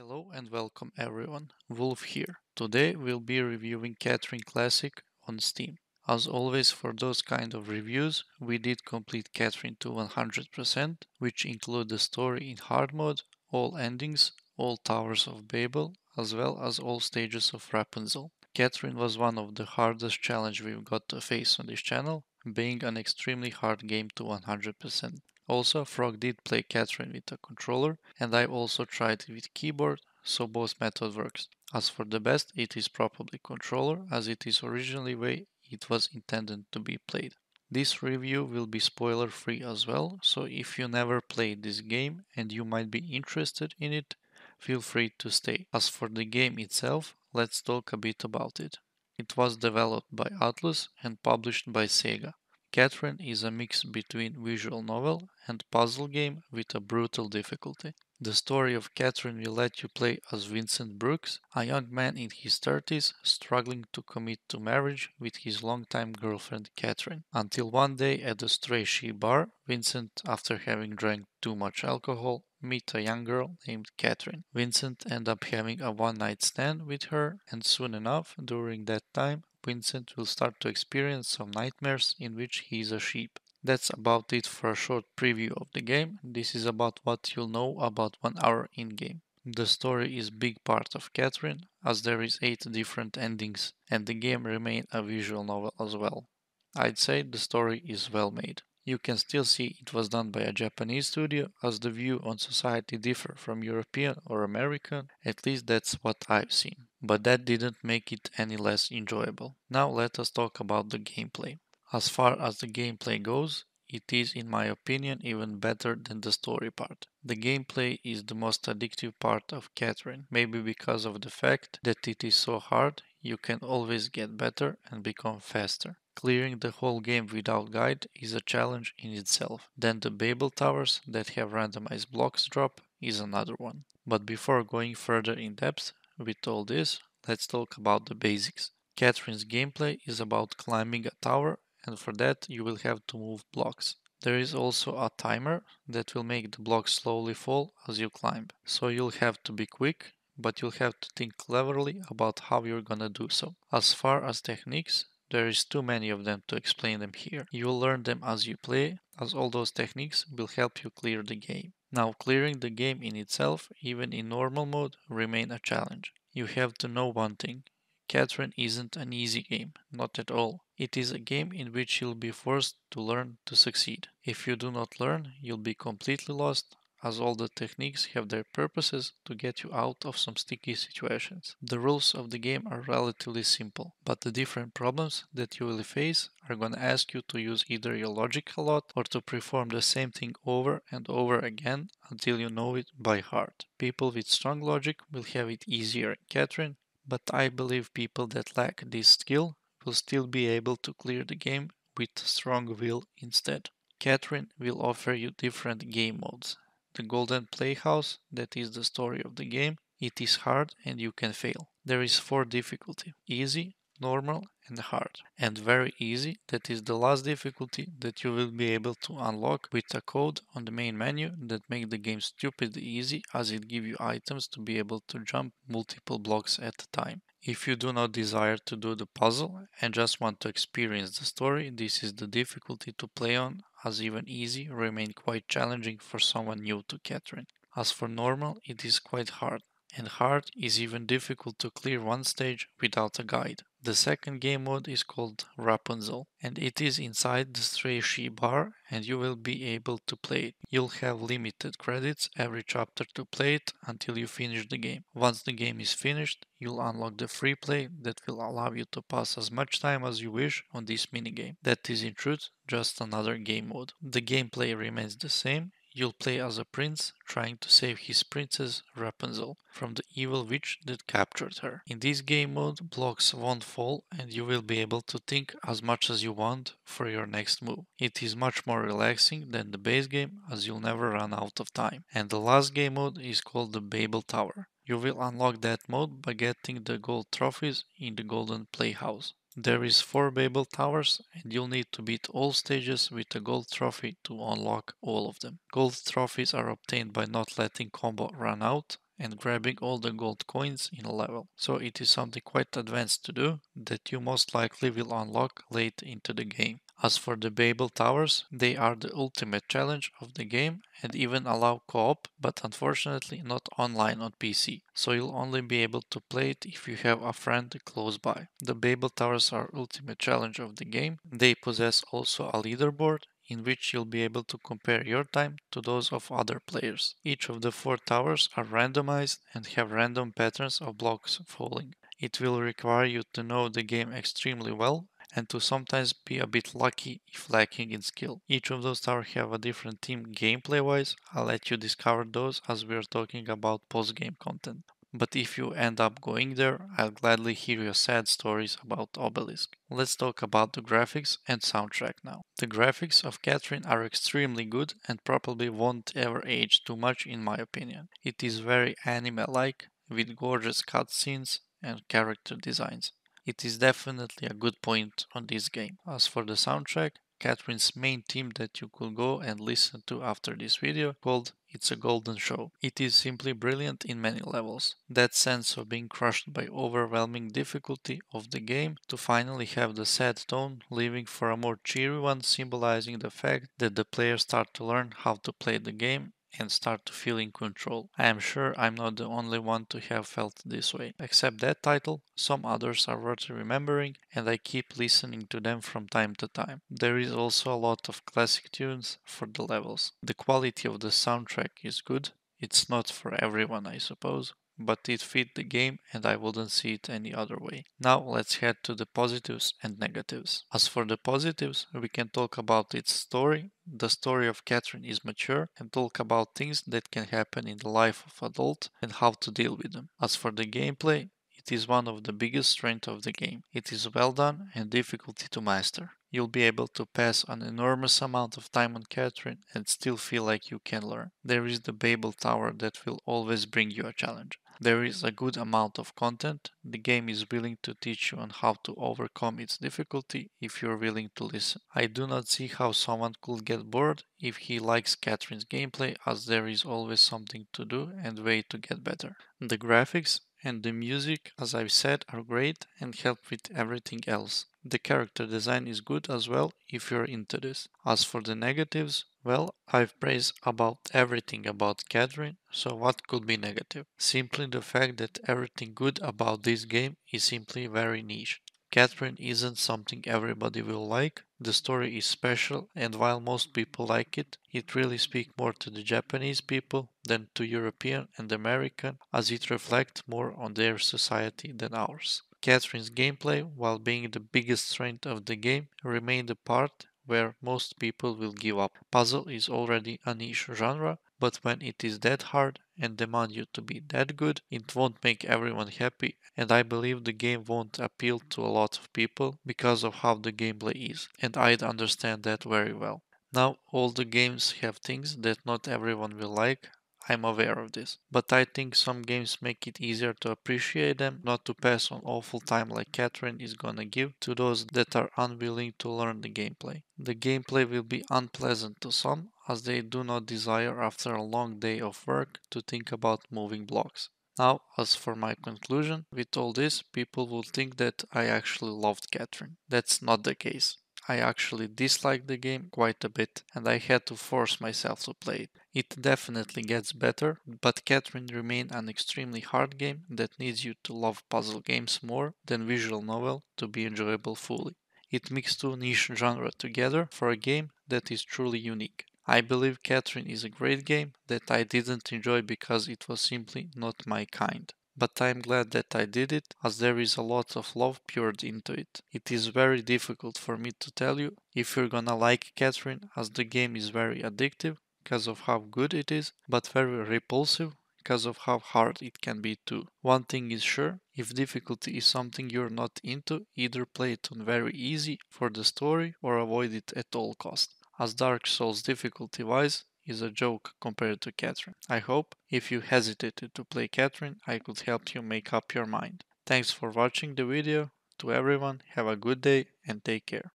Hello and welcome everyone, Wolf here. Today we'll be reviewing Catherine Classic on Steam. As always, for those kind of reviews, we did complete Catherine to 100%, which include the story in hard mode, all endings, all Towers of Babel, as well as all stages of Rapunzel. Catherine was one of the hardest challenges we've got to face on this channel, being an extremely hard game to 100%. Also, Frog did play Catherine with a controller, and I also tried it with keyboard, so both method works. As for the best, it is probably controller, as it is originally way it was intended to be played. This review will be spoiler free as well, so if you never played this game and you might be interested in it, feel free to stay. As for the game itself, let's talk a bit about it. It was developed by Atlas and published by Sega. Catherine is a mix between visual novel and puzzle game with a brutal difficulty. The story of Catherine will let you play as Vincent Brooks, a young man in his 30s struggling to commit to marriage with his longtime girlfriend Catherine. Until one day at the Stray Sheep bar, Vincent, after having drank too much alcohol, meets a young girl named Catherine. Vincent ends up having a one-night stand with her, and soon enough, during that time, Vincent will start to experience some nightmares in which he is a sheep. That's about it for a short preview of the game. This is about what you'll know about 1 hour in-game. The story is a big part of Catherine, as there is 8 different endings, and the game remains a visual novel as well. I'd say the story is well made. You can still see it was done by a Japanese studio, as the view on society differs from European or American, at least that's what I've seen. But that didn't make it any less enjoyable. Now let us talk about the gameplay. As far as the gameplay goes, it is, in my opinion, even better than the story part. The gameplay is the most addictive part of Catherine, maybe because of the fact that it is so hard, you can always get better and become faster. Clearing the whole game without guide is a challenge in itself. Then the Babel Towers that have randomized blocks drop is another one. But before going further in depth with all this, let's talk about the basics. Catherine's gameplay is about climbing a tower, and for that you will have to move blocks. There is also a timer that will make the blocks slowly fall as you climb. So you'll have to be quick, but you'll have to think cleverly about how you're gonna do so. As far as techniques, there is too many of them to explain them here. You'll learn them as you play, as all those techniques will help you clear the game. Now, clearing the game in itself, even in normal mode, remains a challenge. You have to know one thing. Catherine isn't an easy game, not at all. It is a game in which you'll be forced to learn to succeed. If you do not learn, you'll be completely lost, as all the techniques have their purposes to get you out of some sticky situations. The rules of the game are relatively simple, but the different problems that you will face are going to ask you to use either your logic a lot or to perform the same thing over and over again until you know it by heart. People with strong logic will have it easier in Catherine, but I believe people that lack this skill will still be able to clear the game with strong will instead. Catherine will offer you different game modes. The Golden Playhouse, that is the story of the game, it is hard and you can fail. There is 4 difficulty, easy, normal and hard. And very easy, that is the last difficulty that you will be able to unlock with a code on the main menu that makes the game stupidly easy, as it gives you items to be able to jump multiple blocks at a time. If you do not desire to do the puzzle and just want to experience the story, this is the difficulty to play on, as even easy remains quite challenging for someone new to Catherine. As for normal, it is quite hard, and hard is even difficult to clear one stage without a guide. The second game mode is called Rapunzel, and it is inside the Stray Sheep bar, and you will be able to play it. You'll have limited credits every chapter to play it until you finish the game. Once the game is finished, you'll unlock the free play that will allow you to pass as much time as you wish on this minigame. That is in truth just another game mode. The gameplay remains the same. You'll play as a prince trying to save his princess Rapunzel from the evil witch that captured her. In this game mode, blocks won't fall and you will be able to think as much as you want for your next move. It is much more relaxing than the base game, as you'll never run out of time. And the last game mode is called the Babel Tower. You will unlock that mode by getting the gold trophies in the Golden Playhouse. There is 4 Babel Towers, and you'll need to beat all stages with a gold trophy to unlock all of them. Gold trophies are obtained by not letting combo run out, and grabbing all the gold coins in a level. So it is something quite advanced to do that you most likely will unlock late into the game. As for the Babel Towers, they are the ultimate challenge of the game and even allow co-op, but unfortunately not online on PC, so you'll only be able to play it if you have a friend close by. The Babel Towers are ultimate challenge of the game. They possess also a leaderboard, in which you'll be able to compare your time to those of other players. Each of the 4 towers are randomized and have random patterns of blocks falling. It will require you to know the game extremely well and to sometimes be a bit lucky if lacking in skill. Each of those towers have a different theme gameplay-wise. I'll let you discover those as we are talking about post-game content. But if you end up going there, I'll gladly hear your sad stories about Obelisk. Let's talk about the graphics and soundtrack now. The graphics of Catherine are extremely good and probably won't ever age too much in my opinion. It is very anime-like, with gorgeous cutscenes and character designs. It is definitely a good point on this game. As for the soundtrack, Catherine's main theme that you could go and listen to after this video, called It's a Golden Show. It is simply brilliant in many levels. That sense of being crushed by overwhelming difficulty of the game to finally have the sad tone leaving for a more cheery one, symbolizing the fact that the players start to learn how to play the game and start to feel in control. I am sure I'm not the only one to have felt this way. Except that title, some others are worth remembering and I keep listening to them from time to time. There is also a lot of classic tunes for the levels. The quality of the soundtrack is good. It's not for everyone, I suppose, but it fit the game and I wouldn't see it any other way. Now let's head to the positives and negatives. As for the positives, we can talk about its story. The story of Catherine is mature and talk about things that can happen in the life of an adult and how to deal with them. As for the gameplay, it is one of the biggest strengths of the game. It is well done and difficulty to master. You'll be able to pass an enormous amount of time on Catherine and still feel like you can learn. There is the Babel Tower that will always bring you a challenge. There is a good amount of content. The game is willing to teach you on how to overcome its difficulty if you're willing to listen. I do not see how someone could get bored if he likes Catherine's gameplay, as there is always something to do and way to get better. The graphics and the music, as I've said, are great and help with everything else. The character design is good as well if you're into this. As for the negatives, well, I've praised about everything about Catherine, so what could be negative? Simply the fact that everything good about this game is simply very niche. Catherine isn't something everybody will like. The story is special and while most people like it, it really speaks more to the Japanese people than to European and American, as it reflects more on their society than ours. Catherine's gameplay, while being the biggest strength of the game, remained the part where most people will give up. Puzzle is already a niche genre, but when it is that hard and demands you to be that good, it won't make everyone happy, and I believe the game won't appeal to a lot of people because of how the gameplay is, and I'd understand that very well. Now, all the games have things that not everyone will like. I'm aware of this, but I think some games make it easier to appreciate them, not to pass on awful time like Catherine is gonna give to those that are unwilling to learn the gameplay. The gameplay will be unpleasant to some, as they do not desire after a long day of work to think about moving blocks. Now, as for my conclusion, with all this, people will think that I actually loved Catherine. That's not the case. I actually disliked the game quite a bit and I had to force myself to play it. It definitely gets better, but Catherine remains an extremely hard game that needs you to love puzzle games more than visual novel to be enjoyable fully. It mixes 2 niche genres together for a game that is truly unique. I believe Catherine is a great game that I didn't enjoy because it was simply not my kind. But I'm glad that I did it, as there is a lot of love poured into it. It is very difficult for me to tell you if you're gonna like Catherine, as the game is very addictive because of how good it is, but very repulsive because of how hard it can be too. One thing is sure, if difficulty is something you're not into, either play it on very easy for the story or avoid it at all costs, as Dark Souls difficulty-wise is a joke compared to Catherine. I hope, if you hesitated to play Catherine, I could help you make up your mind. Thanks for watching the video. To everyone, have a good day and take care.